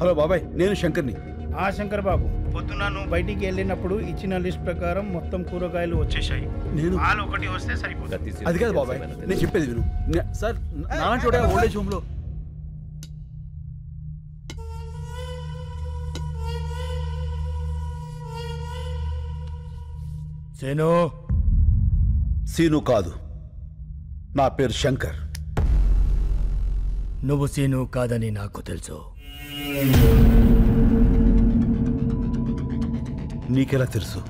Hello బాబాయ్, నేను శంకర్ని. ఆ శంకర్ బాబు, పొద్దున నువ్వు బయటికి వెళ్ళినప్పుడు ఇచ్చిన లిస్ట్ ప్రకారం మొత్తం కూరగాయలు వచ్చేసాయి. నేను వాళ్ళు ఒకటి వస్తే సరిపోతుంది. అది కాదు బాబాయ్, నేను చెప్పేది విను. సార్, నాలాంటి ఓల్డేజ్ హోమ్లో సీను సీను కాదు, నా పేరు శంకర్. నువ్వు సీను కాదని నాకు తెలుసు. నీకెలా తెలుసు?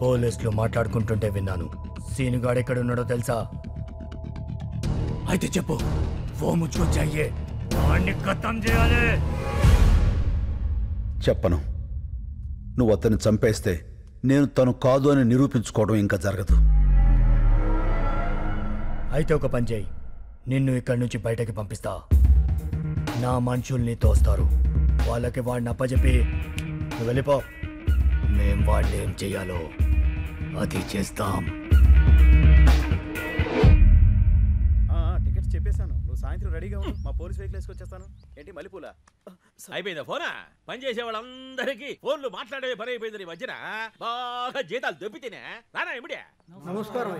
పోలీసులు మాట్లాడుకుంటుంటే విన్నాను. సీను గాడు ఎక్కడున్నాడో తెలుసా? అయితే చెప్పు. ఓ ముచ్చుకొచ్చాయే, వాడిని ఖతం చేయాలి. చెప్పను. నువ్వు అతన్ని చంపేస్తే నేను తను కాదు అని నిరూపించుకోవడం ఇంకా జరగదు. అయితే ఒక పని చేయి, నిన్ను ఇక్కడి నుంచి బయటకి పంపిస్తా. నా మనుషుల్ని తోస్తారు, వాళ్ళకి వాడిని అప్పచెప్పి నువ్వు వెళ్ళిపో. మేం వాళ్ళు ఏం చెయ్యాలో అది చేస్తాం. టికెట్స్ చెప్పేశాను, నువ్వు సాయంత్రం రెడీగా ఉండు. మా పోలీస్ వెహికల్ వేసుకొచ్చేస్తాను. ఏంటి మల్లెపూలా అయిపోయిందా? ఫోనా పని చేసే వాళ్ళందరికీ ఫోన్లు మాట్లాడే పని అయిపోయింది. ఈ మధ్యన బాగా జీతాలు దొబ్బితేనే రానా? ఇమిడే నమస్కారం.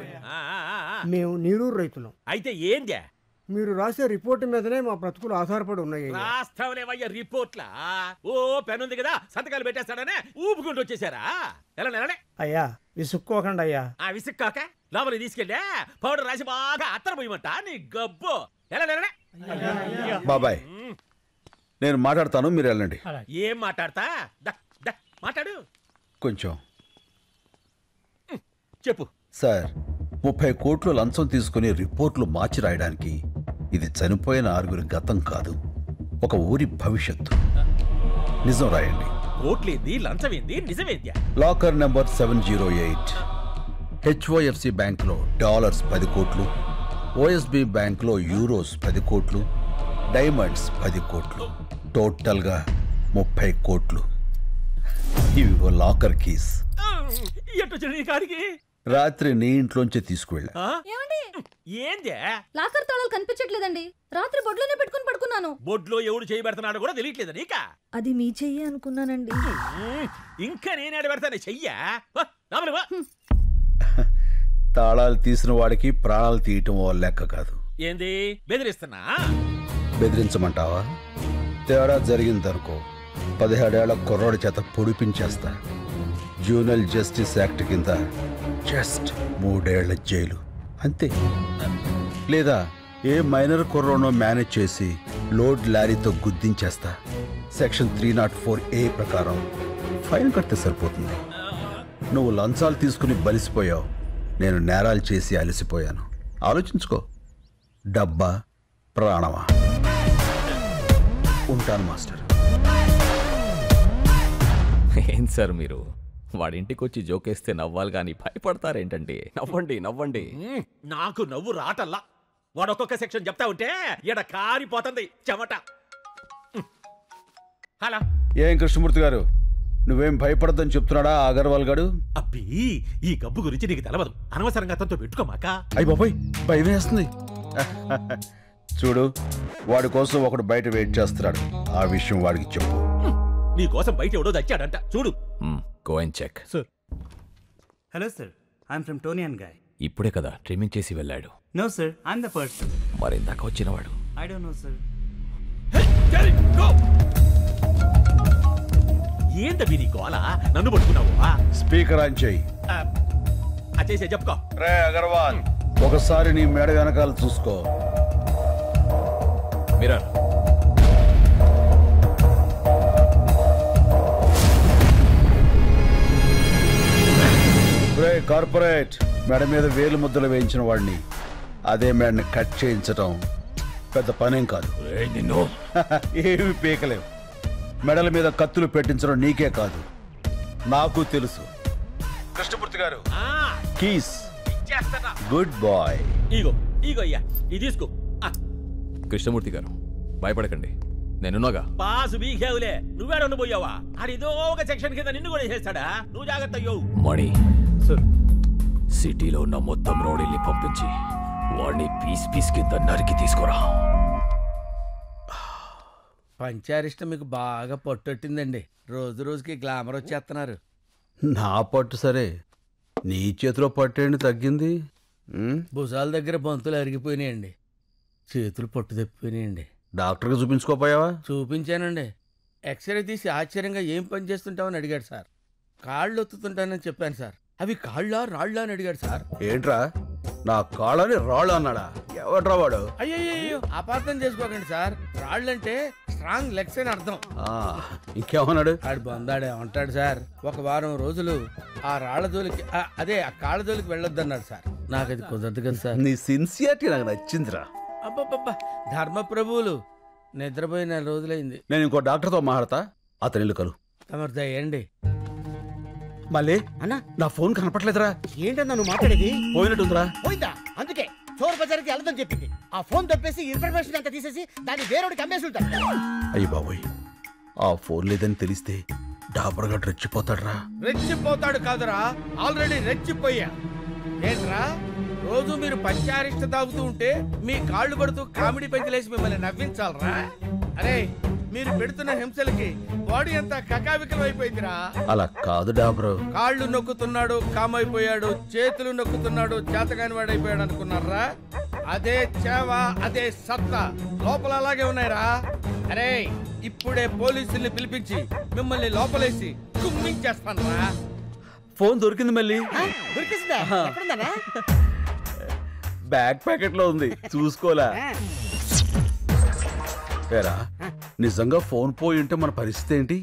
మేము నీరూరు రైతులం. అయితే ఏంటి మీరు రాసే రిపోర్ట్ మీదనే మా బ్రతుకులు ఆధారపడి ఉన్నాయి. రాస్తావులేవయ్యా రిపోర్ట్లా? ఓ పెన్ ఉంది కదా, సంతకాలు పెట్టేస్తాడనే ఊపుకుంటూ వచ్చేసారా? ఎలా నెలనే అయ్యా, విసుక్కోకండి అయ్యా. ఆ విసుక్కాక లోపలికి తీసుకెళ్ళా, పౌడర్ రాసి బాగా అత్తర పోయమంట. నీ గబ్బు. ఎలా నెలనే బాబాయ్, నేను మాట్లాడతాను, మీరు వెళ్ళండి. ఏం మాట్లాడతా? మాట్లాడు కొంచెం చెప్పు. సార్, 30 కోట్లు లంచం తీసుకుని రిపోర్ట్లు మార్చి రాయడానికి ఇది చనిపోయిన 6గురి గతం కాదు, ఒక ఊరి భవిష్యత్తు. నిజం రాయండి. కోట్లేంది, లంచమేంది, నిజమేంది? లాకర్ నెంబర్ 708 HYFC బ్యాంక్లో డాలర్స్ 10 కోట్లు, OSB బ్యాంక్లో యూరోస్ 10 కోట్లు, డైమండ్స్ 10 కోట్లు, టోటల్గా 30 కోట్లు. ఇవి లాకర్ కీస్. రాత్రి నీ ఇంట్లోంచి తీసుకువెళ్ళా. లాకర్ తాళాలు కనిపించట్లేదండి. రాత్రి బొడ్లోనే పెట్టుకుని పడుకున్నాను. బొడ్లో ఎవడు చేయి పెడుతున్నాడో కూడా తెలియట్లేదా నీకా? అది మీ చెయ్యి అనుకున్నానండి. ఇంకా నేనాడు పెడతాను చెయ్యా. తాళాలు తీసిన వాడికి ప్రాణాలు తీయటం లెక్క కాదు. ఏంది బెదిరిస్తున్నా? బెదిరించమంటావా? తేడా జరిగిందనుకో, 17 ఏళ్ల కుర్రాడి చేత పొడిపించేస్తా. జూనల్ జస్టిస్ యాక్ట్ కింద జస్ట్ 3 ఏళ్ల జైలు, అంతే. లేదా ఏ మైనర్ కుర్రోనో మేనేజ్ చేసి లోడ్ లారీతో గుద్దించేస్తా. సెక్షన్ 304A ప్రకారం ఫైన్ కడితే సరిపోతుంది. నువ్వు లంచాలు తీసుకుని బలిసిపోయావు, నేను నేరాలు చేసి అలసిపోయాను. ఆలోచించుకో, డబ్బా ప్రాణమా? ఉంటాను మాస్టర్. ఏం సార్ మీరు, వాడింటికి వచ్చి జోకేస్తే నవ్వాలి కానీ భయపడతారేంటండి? నవ్వండి నవ్వండి. నాకు నవ్వు రాటల్లా. వాడు ఒక్కొక్క సెక్షన్ చెప్తా ఉంటే ఎడ కారిపోతుంది చెమట. హలో, ఏం కృష్ణమూర్తి గారు, నువ్వేం భయపడద్దని చెప్తున్నాడా అగర్వాల్ గారు? అబ్బి, ఈ గబ్బు గురించి నీకు తెలవదు, అనవసరంగా అతనితో పెట్టుకోమాక. అయ్యి బాబాయ్, భయం వేస్తుంది. చూడు, వాడి కోసం ఒకడు బయట వెయిట్ చేస్తున్నాడు, ఆ విషయం వాడికి చెప్పు. నీ కోసం బయట ఎవడో దచ్చాడంట, చూడు. Go and check. Sir. Hello sir, I am from Tonian guy. ఇప్పుడే కదా ట్రిమ్మింగ్ చేసి వెళ్ళాడు. No sir, I am the person. మరి ఇందాక వచ్చినవాడు? I don't know sir. Hey, get it, go! ఏందవి నీ గోలా? నన్ను పట్టుకున్నావా? స్పీకర్ ఆన్ చేయి. అచేసే చెప్పుకో. రే అగర్వాల్, ఒకసారి నీ మేడ వెనకాల చూసుకో. మిర్రర్ కార్పొరేట్ మేడ మీద వేలు ముద్దలు వేయించిన వాడిని అదే మేడని కట్ చేయించటం పెద్ద పనేం కాదు. ఏమి పీకలేవు. మెడల మీద కత్తులు పెట్టించడం నీకే కాదు, నాకు తెలుసు. కృష్ణమూర్తి గారు, కీస్. Good boy. ఇగో ఇగో అయ్యా, ఇది తీసుకో. కృష్ణమూర్తి గారు, భయపడకండి, నేనున్నాగా. పాసు బీకేవులే, నువ్వేడొండిపోయావా? అది ఏదో ఒక సెక్షన్ కింద నిన్ను కూడా చేస్తాడా? నువ్వు జాగ్రత్త. మణి సార్, సిటీలో ఉన్న మొత్తం రౌడీల్ని పంపించి వాడిని పీస్ పీస్ కింద నరికి తీసుకురా. పంచారిష్ట మీకు బాగా పట్టొట్టిందండి. రోజు రోజుకి గ్లామర్ వచ్చేస్తున్నారు. నా పట్టు సరే, నీ చేతిలో పట్టేయండి తగ్గింది. భుజాల దగ్గర బంతులు అరిగిపోయినాయండి, చేతులు పట్టు తప్పిపోయినాయండి. డాక్టర్కి చూపించుకోపోయావా? చూపించానండి. ఎక్స్రే తీసి ఆశ్చర్యంగా ఏం పని చేస్తుంటామని అడిగాడు సార్. కాళ్ళు ఒత్తుతుంటానని చెప్పాను సార్. అవి కాళ్ళా రాళ్ళా అని అడిగాడు సార్. ఏంట్రా నా కాళ్ళని రాళ్ళు అన్నాడా? ఎవడ్రా వాడు? అయ్యో అపార్థం చేసుకోకండి సార్, రాళ్ళంటే స్ట్రాంగ్ లెగ్స్ అని అర్థం. ఇంకేమన్నాడు? ఆడు బందాడే ఉంటాడు సార్. ఒక వారం రోజులు ఆ రాళ్ల జోలికి, అదే ఆ కాళ్ళ జోలికి వెళ్ళొద్దన్నాడు సార్. నాకు అది కుదరదు కదా సార్. నీ సిన్సియారిటీ నాకు నచ్చిందిరా. అబ్బా ధర్మ ప్రభువులు, నిద్రపోయి 4 రోజులైంది. నేను ఇంకో డాక్టర్తో మాట్లాడతా, అతని ఇల్లు కలు. తమరుదయండి. మళ్ళీ అన్న నా ఫోన్ కనపట్లేదురా. ఏంటన్నా నువ్వు మాట్లాడేది? పోయినట్టుందిరా. పోయిందా? అందుకే చోర్ బజార్కి వెళ్ళదని చెప్పింది. ఆ ఫోన్ తప్పేసి ఇన్ఫర్మేషన్ అంతా తీసేసి దాన్ని వేరేవాడికి అమ్మేసి ఉంటాడు. అయ్యి బాబోయ్, ఆ ఫోన్ లేదని తెలిస్తే డాబర్ గా రెచ్చిపోతాడురా. రెచ్చిపోతాడు కాదురా, ఆల్రెడీ రెచ్చిపోయా. ఏంట్రా రోజు మీరు పంచారిష్ట తాగుతూ ఉంటే మీ కాళ్ళు పడుతూ కామెడీ పెంచలేసి మిమ్మల్ని నవ్వించాలరా? అరే మీరు పెడుతున్న హింసలకి బాడీ అంతా కకావికలం అయిపోయిందిరా. అలా కాదు డాబ్రో, కాళ్ళు నొక్కుతున్నాడు కామైపోయాడు, చేతులు నొక్కుతున్నాడు చేతగాని వాడైపోయాడు అనుకున్నారా? అదే చేవా, అదే సత్తా లోపల అలాగే ఉన్నాయిరా. అరే ఇప్పుడే పోలీసుల్ని పిలిపించి మిమ్మల్ని లోపలేసి కుమ్మించేస్తాను రా. ఫోన్ దొరికింది. మళ్ళీ దొరికిందా? బ్యాగ్ ప్యాకెట్ లో ఉంది, చూసుకోలే. నిజంగా ఫోన్ పోయి ఉంటే మన పరిస్థితి ఏంటి?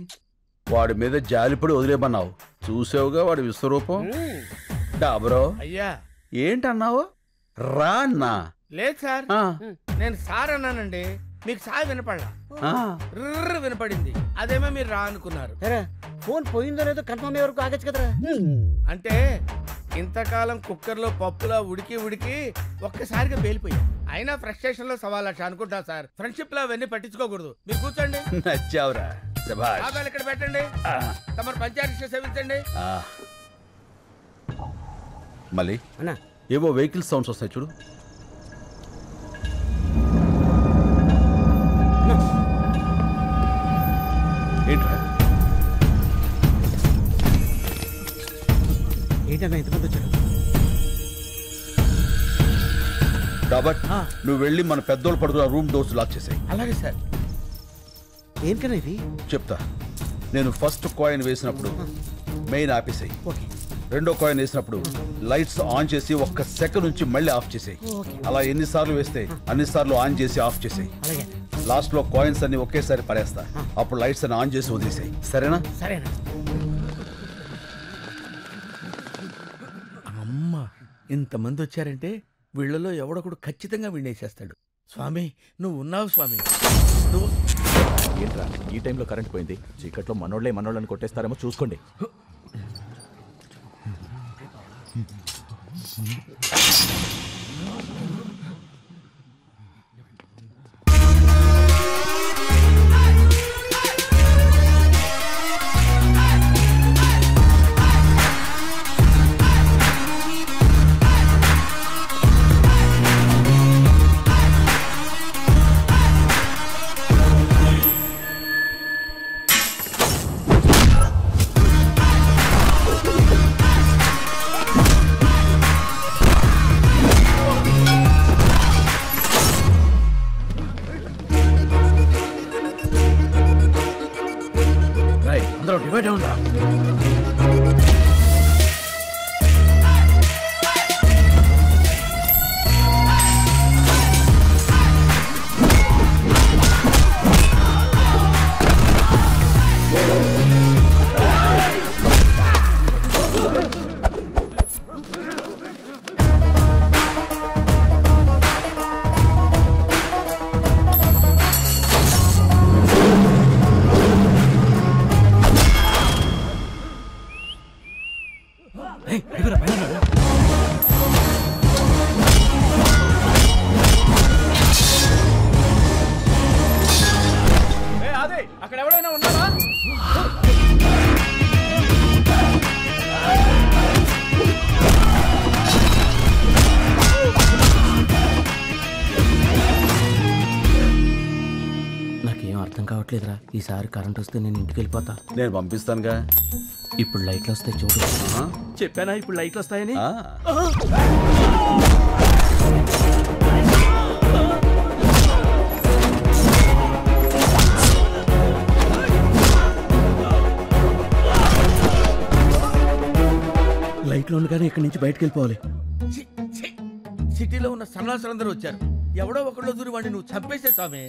వాడి మీద జాలిపడి వదిలేమన్నావు, చూసావుగా వాడి విశ్వరూపం. డాబ్రో అయ్యా ఏంటన్నావు? రా అన్నా. లేదు సార్, నేను సార్ అన్నానండి, మీకు సార్ వినపడలా, ర్ర వినపడింది. అదేమో మీరు రా అనుకున్నారు. ఫోన్ పోయిందో లేదో కన్ఫర్మ్ అయ్యే వరకు ఆగచ్చు కదరా. అంటే ఇంతకాలం కుక్కర్లో పప్పులా ఉడికి ఉడికి ఒక్కసారిగా పేలిపోయా. అయినా ఫ్రస్ట్రేషన్ లో సవాల్ లక్ష అనుకుంటా సార్. ఫ్రెండ్షిప్ లో అవన్నీ పట్టించుకోకూడదు. మీరు కూర్చోండి. నచ్చావురా, బాగాలు ఇక్కడ పెట్టండి. తమరు పంచాయతీ సేవించండి. మళ్ళీ ఏవో వెహికల్ సౌండ్స్ వస్తాయి చూడు. ఏంట్రా నువ్వు వెళ్ళి మన పెద్దోళ్ళు పడుతున్న రూమ్ డోర్స్ లాక్ చేసాయి. అలాగే సార్. ఏంటన్నా ఇది? చెప్తా. నేను ఫస్ట్ కాయిన్ వేసినప్పుడు మెయిన్ ఆపేసాయి. రెండో కాయిన్ వేసినప్పుడు లైట్స్ ఆన్ చేసి 1 సెకండ్ నుంచి మళ్ళీ ఆఫ్ చేసాయి. అలా ఎన్నిసార్లు వేస్తే అన్నిసార్లు ఆన్ చేసి ఆఫ్ చేసాయి. లాస్ట్ లో కాయిన్స్ అన్ని ఒకేసారి పడేస్తా, అప్పుడు లైట్స్ అన్ని ఆన్ చేసి వదిలేసాయి. సరేనా? సరేనా. ఇంతమంది వచ్చారంటే వీళ్ళలో ఎవడొకడు ఖచ్చితంగా వీణేసేస్తాడు. స్వామి నువ్వు ఉన్నావు స్వామి. ఏంట్రా ఈ టైంలో కరెంట్ పోయింది? చీకట్లో మనోళ్ళని కొట్టేస్తారేమో చూసుకోండి. ఎదురా ఈసారి కరెంట్ వస్తే నేను ఇంటికి వెళ్ళిపోతా. నేను పంపిస్తానుగా. ఇప్పుడు లైట్లు వస్తాయి చూడు. చెప్పానా ఇప్పుడు లైట్లు వస్తాయని? లైట్లు ఉండగానే ఇక్కడి నుంచి బయటకు వెళ్ళిపోవాలి. సిటీలో ఉన్న సన్నాసులందరూ వచ్చారు. ఎవడో ఒకళ్ళో దూరి వాడిని నువ్వు చంపేసే స్వామి.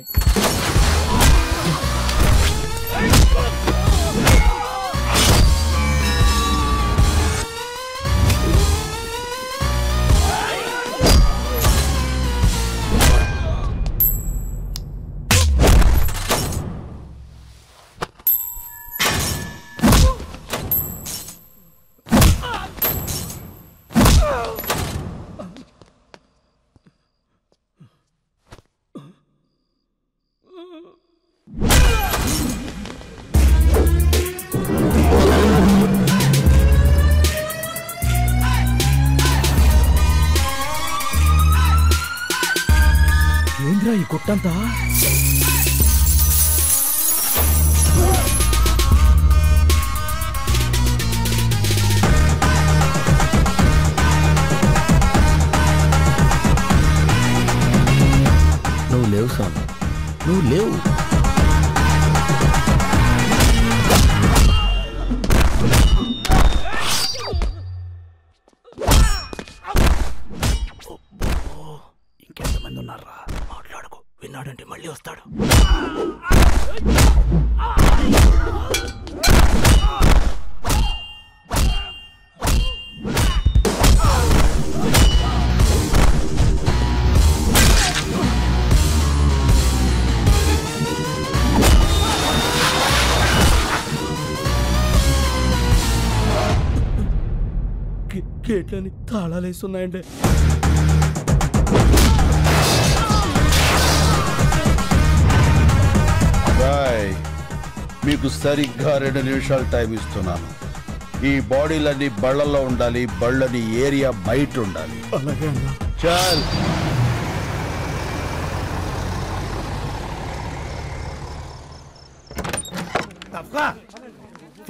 కొట్టంతా నువ్వు లేవు సామి, నువ్వు లేవు. ఇంకెంతమంది ఉన్నారా? విన్నాడంటే మళ్ళీ వస్తాడు. గేట్లని తాళాలు వేస్తున్నాయండి. మీకు సరిగ్గా 2 నిమిషాలు టైం ఇస్తున్నాను. ఈ బాడీలన్నీ బళ్ళల్లో ఉండాలి, బళ్ళని ఏరియా బయట ఉండాలి. చాల్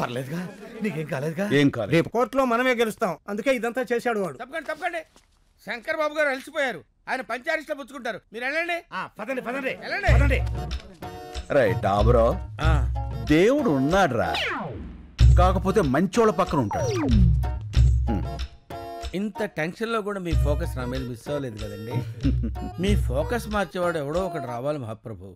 పర్లేదుగా, నీకేం కాలేదుగా? ఏం కాలేదు. రేపు కోర్టులో మనమే గెలుస్తాం, అందుకే ఇదంతా చేశాడు వాడు. తప్పకండి తప్పకండి, శంకర్ బాబు గారు అలసిపోయారు, ఆయన పంచాయతీలో పుచ్చుకుంటారు. మీరు వెళ్ళండి, పదండి పదండి వెళ్ళండి. రైట్ ఆబ్రో, దేవుడు ఉన్నాడు రా, కాకపోతే మంచోళ్ళ పక్కన ఉంటాడు. ఇంత టెన్షన్లో కూడా మీ ఫోకస్ నా మీద మిస్ అవ్వలేదు కదండి. మీ ఫోకస్ మార్చేవాడు ఎవడో ఒకటి రావాలి మహాప్రభు.